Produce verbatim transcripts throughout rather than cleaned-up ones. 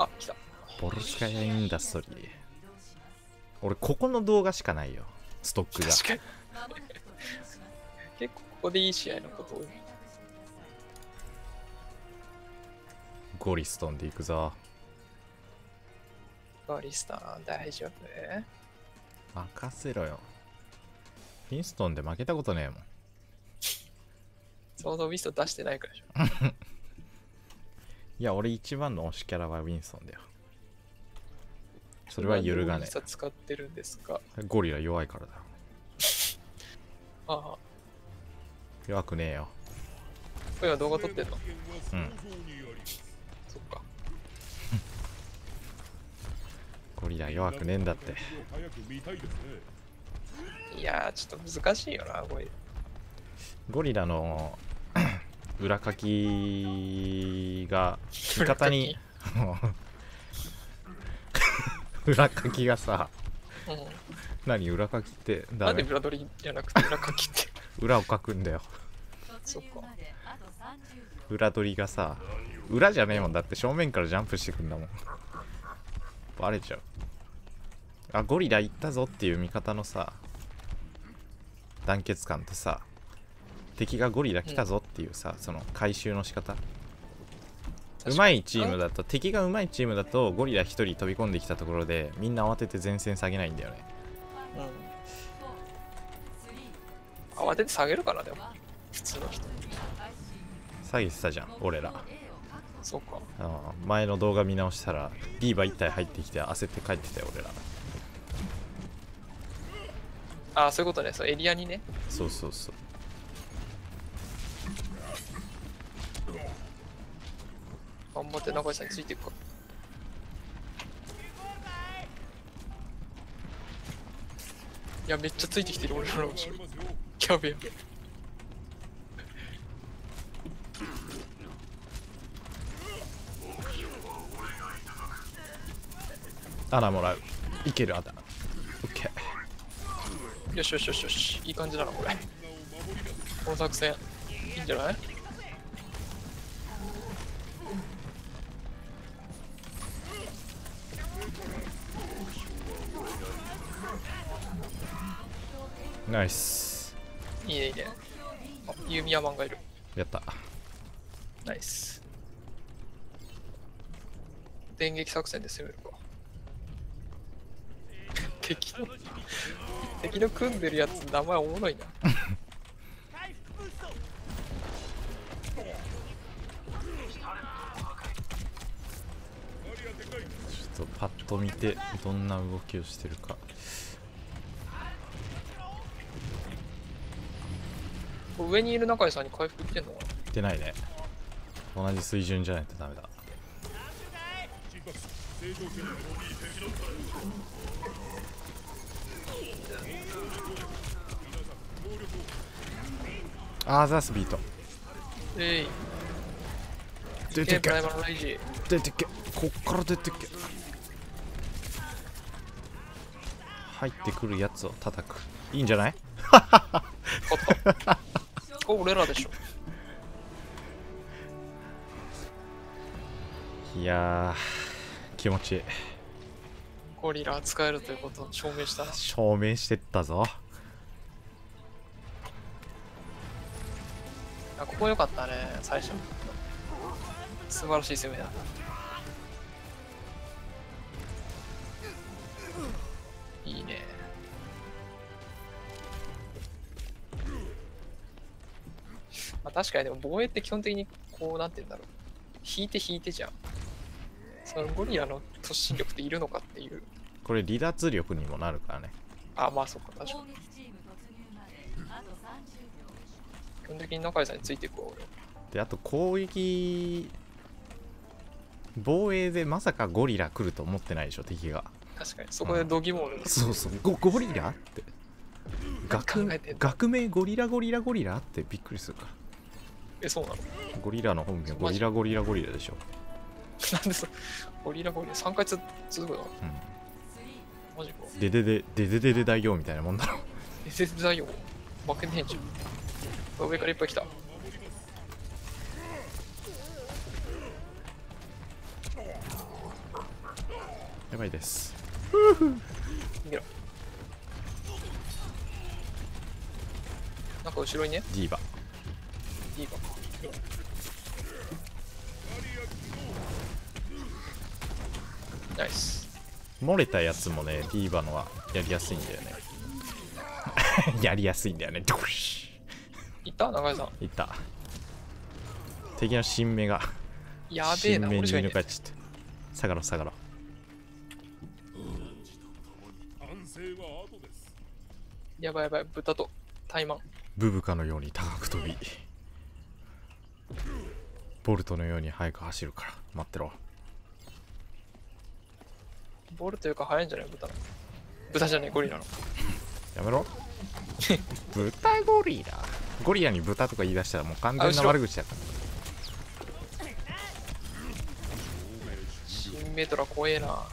あ、来た。ボルシカインダストリー。俺、ここの動画しかないよ。ストックが。確かに。結構、ここでいい試合のこと多い。ゴリストンでいくぞ。ゴリストン、大丈夫？任せろよ。ウィンストンで負けたことねえもん。想像ウィンストン出してないからでしょ。いや、俺一番の推しキャラはウィンストンだよ。それは揺るがねえ。使ってるんですか？ゴリラ弱いからだ。ああ。弱くねえよ。今動画撮ってんの？うん。そっか。ゴリラ弱くねえんだって。いやー、ちょっと難しいよな、ゴリラ。ゴリラの裏書きが味方に裏書きがさ、うん、何裏書きってなんで裏取りじゃなくて裏書きって裏を書くんだよ。そっか。裏取りがさ、裏じゃねえもんだって、正面からジャンプしてくんだもん。バレちゃう。あ、ゴリラ行ったぞっていう味方のさ団結感とさ、敵がゴリラ来たぞっていうさ、うん、その回収の仕方。うまいチームだと、敵がうまいチームだとゴリラひとり飛び込んできたところでみんな慌てて前線下げないんだよね。うん、慌てて下げるから。でも普通の人下げてたじゃん俺ら。そうか。あ、前の動画見直したらビーバーいったい入ってきて焦って帰ってたよ俺ら。ああ、そういうことね。そう、エリアにね。そうそうそう。頑張って中井さんについていくか。いや、めっちゃついてきてる俺の後ろ。キャベや。アナもらう。いけるアナ。オッケー。よしよしよしよし。いい感じだなこれ。この作戦いいんじゃない？ナイス。いいねいいね。あ、ユーミヤマンがいる。やった。ナイス。電撃作戦で攻めるか。敵の敵の組んでるやつ名前おもろいな。ちょっとパッと見てどんな動きをしてるか。上にいる中井さんに回復いってんのかな？いってないね。同じ水準じゃないとダメだ。あー、ザスビート。えい。出てけ。出てけ。こっから出てけ。入ってくるやつを叩く。いいんじゃない？俺らでしょ。いやー、気持ちいい。ゴリラ扱えるということを証明した。証明してったぞ。あ、ここ良かったね。最初素晴らしい攻めだ。いいね。まあ確かに、でも防衛って基本的にこうなんて言うんだろう、引いて引いてじゃん。そのゴリラの突進力っているのかっていう。これ離脱力にもなるからね。あ、まあそっか、確かに。基本的に中井さんについていくわ俺で。あと攻撃防衛でまさかゴリラ来ると思ってないでしょ敵が。確かにそこで度肝を抜く、うん、そうそう、ゴ, ゴリラって学, 学名ゴリラゴリラゴリラってびっくりするから。え、そうなの？ゴリラの本名ゴリラゴリラゴリラでしょ。なんでそゴリラゴリラさんかい続くの？うん。マジか。デデデデデデデ大王みたいなもんだろ。デデデ大王負けねえじゃん。上からいっぱい来た。やばいです。ふふ逃げろ。なんか後ろにねディーバディーバナイス。漏れたやつもねディーバのはやりやすいんだよねやりやすいんだよね。いった中井さんいった敵の新芽がやべえな。新芽に抜かれちゃって下がろう下がろう。やばいやばい豚とタイマン。ブブカのように高く飛びボルトのように速く走るから待ってろ。ボルトよりか速いんじゃない豚の。豚じゃねえゴリラの。やめろ豚ゴリラ。ゴリラに豚とか言い出したらもう完全な悪口だった。新メトラ怖えな。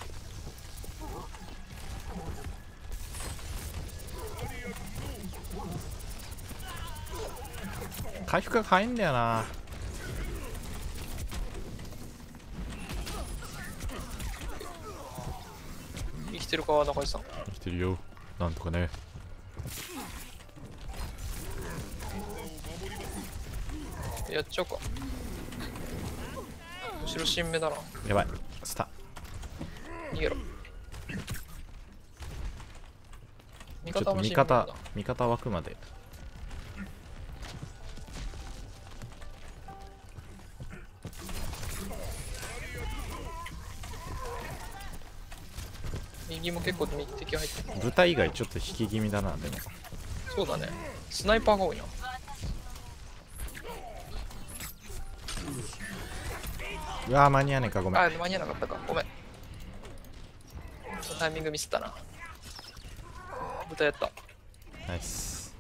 回復が早いんだよな。生きてるか中井さん。生きてるよなんとかね。やっちゃおうか。後ろ新芽だな。やばいスタ逃げろ。味方も新芽だ。ちょっと味方味方湧くまで右も結構敵入ってる。豚以外ちょっと引き気味だな。でもそうだねスナイパーが多いな。うわー間に合わねえかごめん。あ間に合わなかったかごめん。タイミングミスったな。豚やったナイス。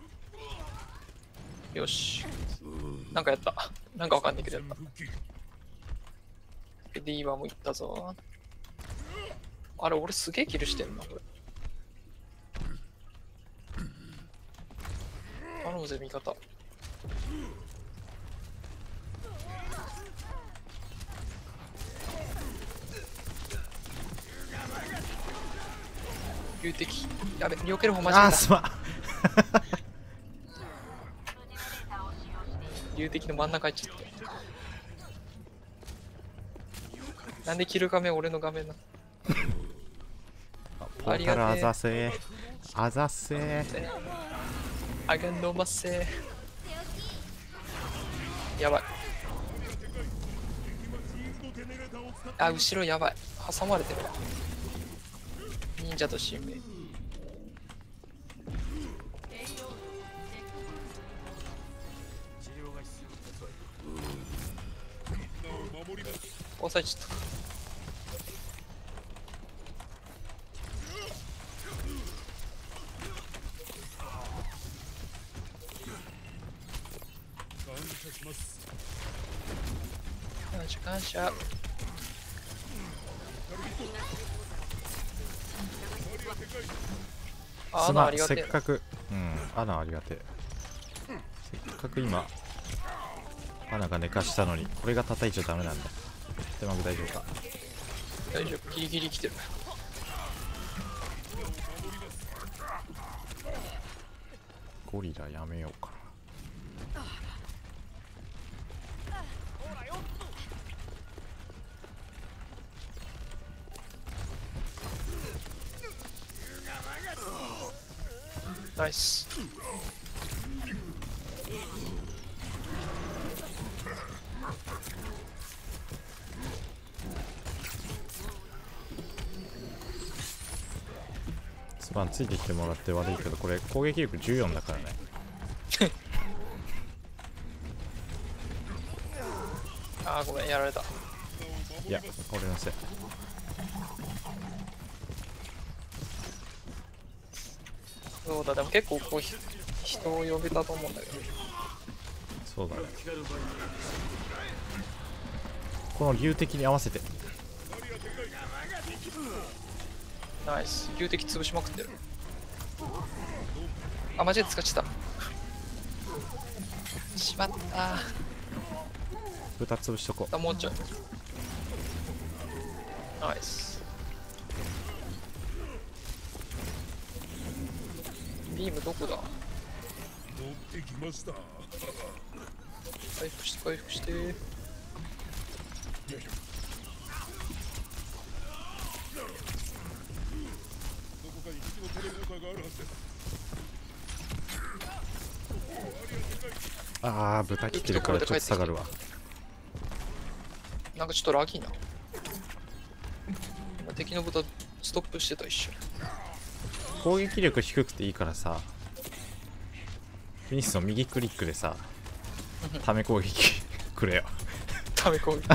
よしなんかやったなんかわかんないけどやった。ディーバーもいったぞ。あれ俺すげえキルしてんなこれ。頼むぜ味方。流敵やべ避ける方間違えた。あーすまん流敵の真ん中行っちゃってなんでキル画面俺の画面な。ポータルあざせあざせあげのませ。やばいあ後ろやばい挟まれてるわ忍者と新兵。押さえちゃった。感謝感謝。あ穴ありがてえ。せっかくうん穴ありがてえ。せっかく今穴が寝かしたのにこれが叩いちゃダメなんだ。うまく大丈夫か。大丈夫ギリギリ来てる。ゴリラやめようかな。ナイス。スパンついてきてもらって悪いけどこれ攻撃力じゅうよんだからねあーごめんやられた。いや俺のせい。そうだでも結構こう人を呼べたと思うんだけど。そうだねこの流敵に合わせてナイス。流敵潰しまくってる。あマジで使っちゃったしまった。豚潰しとこう。もうちょいナイス。ビームどこだ。持ってきました。回復して回復して。よいしょ。ああ、豚切ってるからちょっと下がるわ。なんかちょっとラギーな。今敵の豚ストップしてた一瞬。攻撃力低くていいからさ、フィニッシュの右クリックでさ、ため攻撃くれよ。ため攻撃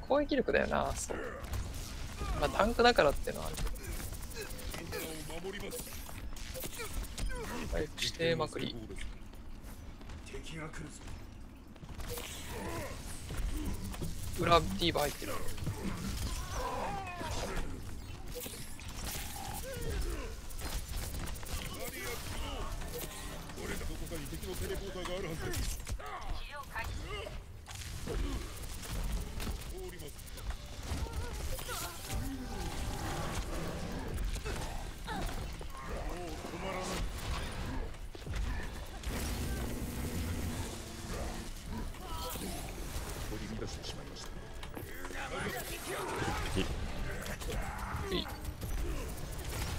攻撃力だよな、そう。まあタンクだからってのはあるけど。回復してまくり。裏ディーバ入ってる。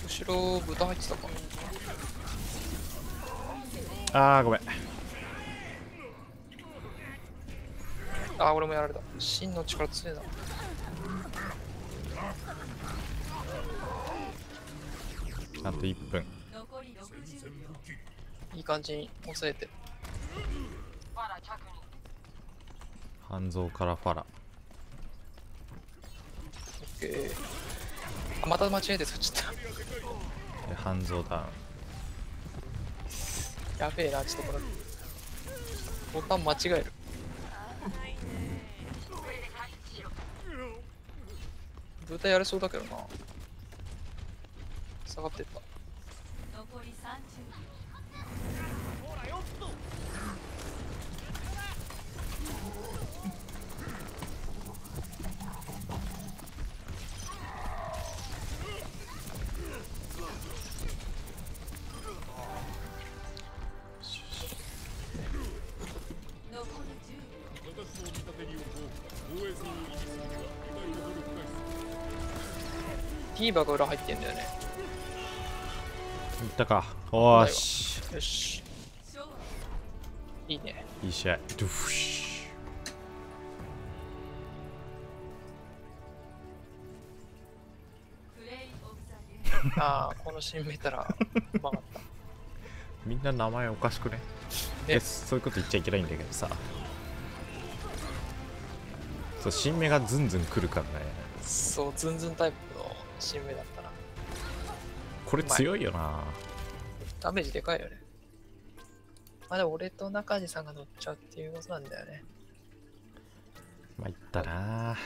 後ろ豚入ってたか。ああごめん。ああ俺もやられた。真の力強いな。あといっぷん。いい感じに抑えて。半蔵からファラ。オッケー。また間違えてそっちだ。半蔵ダウン。やべえな、ちょっとこれ。ボタン間違える。豚やれそうだけどな。下がってった。ディーバが裏入ってんだよね。いったか。おーし。よし。いいね。いい試合。ドゥフシ。ああ、このシーン見たら曲がった。みんな名前おかしくね。え、そういうこと言っちゃいけないんだけどさ。そう、新芽がズンズン来るからね。そう、ズンズンタイプ。新芽だったな。これ強いよな。ダメージでかいよね。まだ俺と中地さんが乗っちゃうっていうことなんだよね。まいったな。